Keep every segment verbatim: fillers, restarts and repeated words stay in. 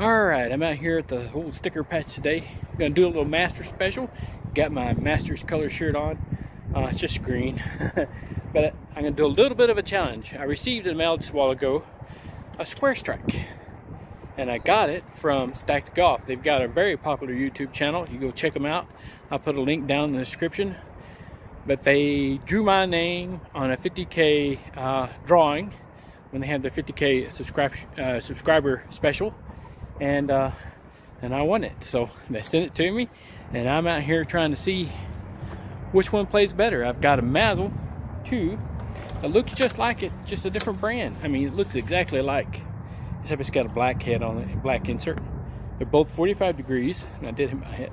Alright, I'm out here at the old sticker patch today. I'm going to do a little Masters special. Got my Masters color shirt on. Uh, it's just green. But I'm going to do a little bit of a challenge. I received in the mail just a while ago a Square Strike. And I got it from Stacked Golf. They've got a very popular YouTube channel. You go check them out. I'll put a link down in the description. But they drew my name on a fifty K uh, drawing when they had their fifty K subscribe, uh, subscriber special. And uh, and I won it, so they sent it to me, and I'm out here trying to see which one plays better. I've got a Mazel two. It looks just like it, just a different brand. I mean, it looks exactly like, except it's got a black head on it, black insert. They're both forty-five degrees, and I did hit my head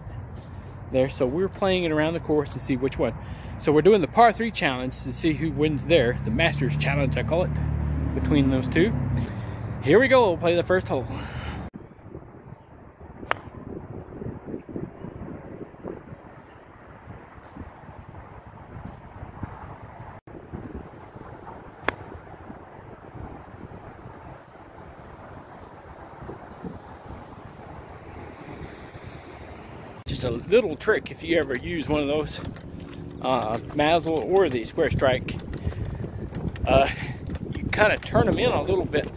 there. So we're playing it around the course to see which one. So we're doing the par three challenge to see who wins there, the Masters challenge I call it, between those two. Here we go. We'll play the first hole. Just a little trick if you ever use one of those uh, Mazel or the Square Strike. Uh, you kind of turn them in a little bit.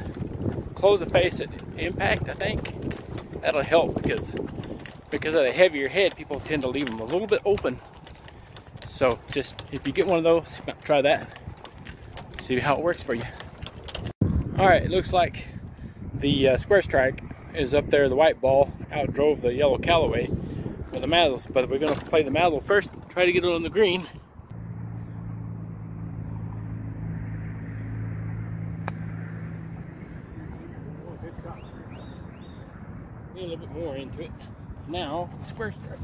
Close the face at impact, I think. That'll help because because of the heavier head, people tend to leave them a little bit open. So just if you get one of those, try that. See how it works for you. Alright, it looks like the uh, Square Strike is up there. The white ball outdrove the yellow Callaway. The Mazels, but we're going to play the Mazel first, try to get it on the green. Oh, good shot. Get a little bit more into it. Now, Square Strike.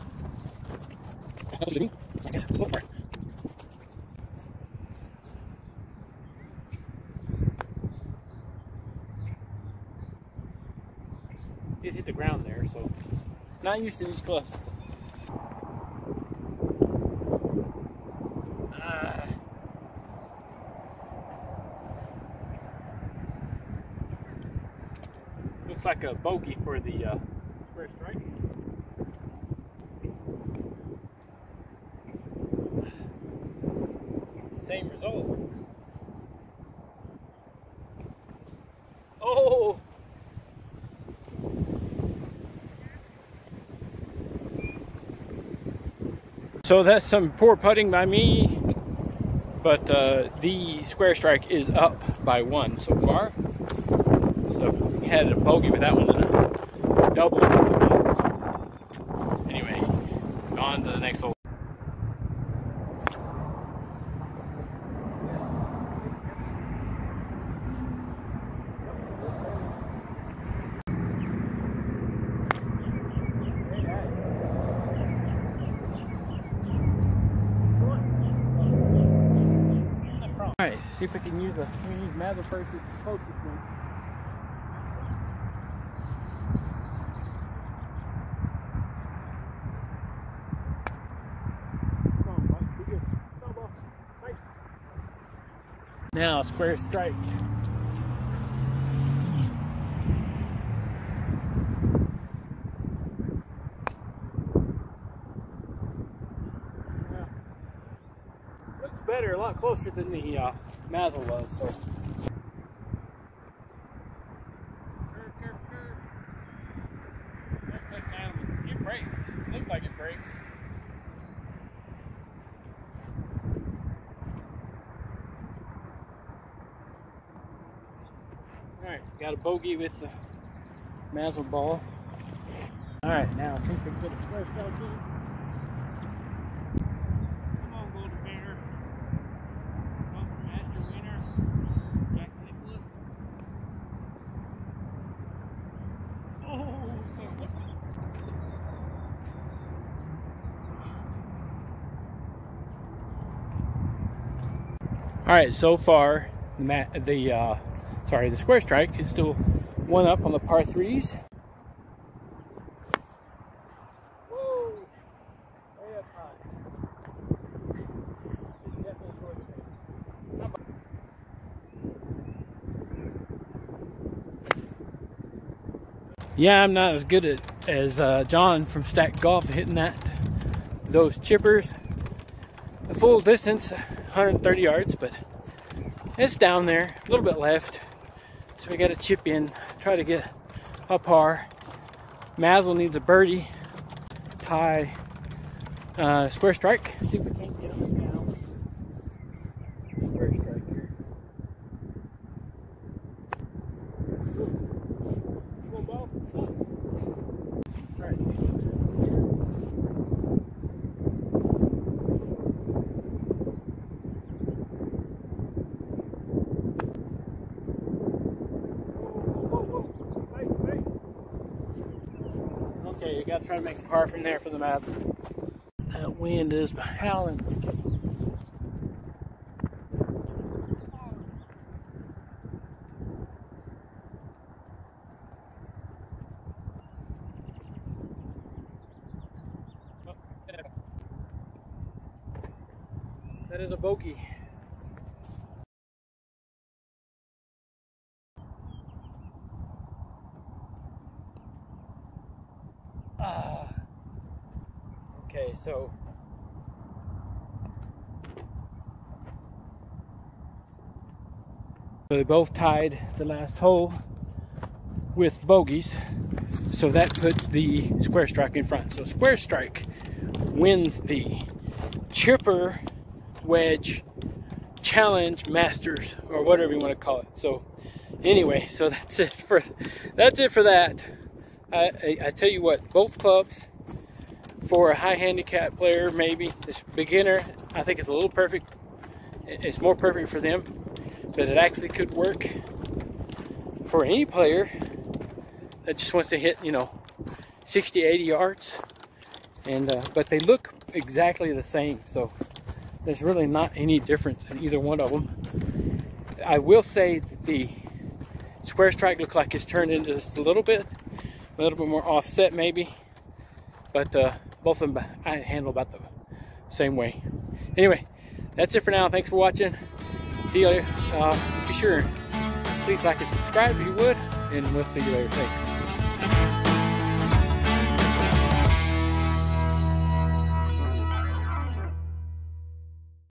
It hit the ground there, so not used to these clubs. Looks like a bogey for the uh, Square Strike. Same result. Oh! So that's some poor putting by me, but uh, the Square Strike is up by one so far. Had a bogey with that one and a double. Anyway, on to the next hole. Alright, see if we can use the we use Mazel first to focus one. Now, Square Strike. Yeah. Looks better, a lot closer than the uh, Mazel was. So. Curve, curve, curve. That's such sound. It breaks. It looks like it breaks. Alright, got a bogey with the Mazel ball. Alright, now see if we can get the Square Strike in. Come on, Golden Bear. Comes the master winner, Jack Nicklaus. Oh, so much. Alright, so far, the uh, Sorry, the Square Strike is still one up on the par threes. Whoa! Way up high. It's definitely short of it. Yeah, I'm not as good at, as uh, John from Stacked Golf hitting that those chippers. The full distance, one hundred thirty yards, but it's down there, a little bit left. So we got to chip in, try to get a par. Mazel needs a birdie, tie, uh, Square Strike. Let's see if we can't get him down. Square Strike here. Come on, ball. All right. Okay, you gotta try to make a par from there for the Mazel. That wind is howling. Oh, yeah. That is a bogey. Uh, okay, so they both tied the last hole with bogeys, so that puts the Square Strike in front. So Square Strike wins the chipper wedge challenge masters, or whatever you want to call it. So anyway, so that's it for that's it for that. I, I, I tell you what, both clubs for a high handicap player, maybe this beginner, I think it's a little perfect. It's more perfect for them, but it actually could work for any player that just wants to hit, you know, sixty, eighty yards. And uh, but they look exactly the same, so there's really not any difference in either one of them. I will say that the Square Strike looked like it's turned into just a little bit. A little bit more offset maybe, but uh, both of them I handle about the same way. Anyway, that's it for now. Thanks for watching. See you later. Uh, be sure, please like and subscribe if you would, and we'll see you later. Thanks.